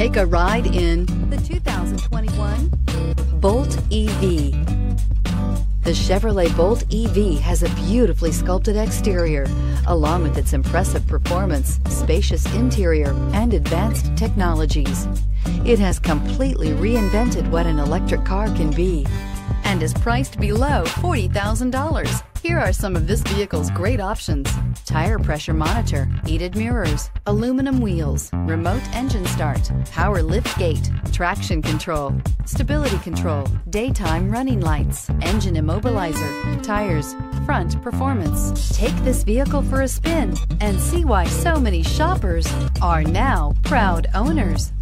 Take a ride in the 2021 Bolt EV. The Chevrolet Bolt EV has a beautifully sculpted exterior, along with its impressive performance, spacious interior, and advanced technologies. It has completely reinvented what an electric car can be, and is priced below $40,000. Here are some of this vehicle's great options: tire pressure monitor, heated mirrors, aluminum wheels, remote engine start, power liftgate, traction control, stability control, daytime running lights, engine immobilizer, tires, front performance. Take this vehicle for a spin and see why so many shoppers are now proud owners.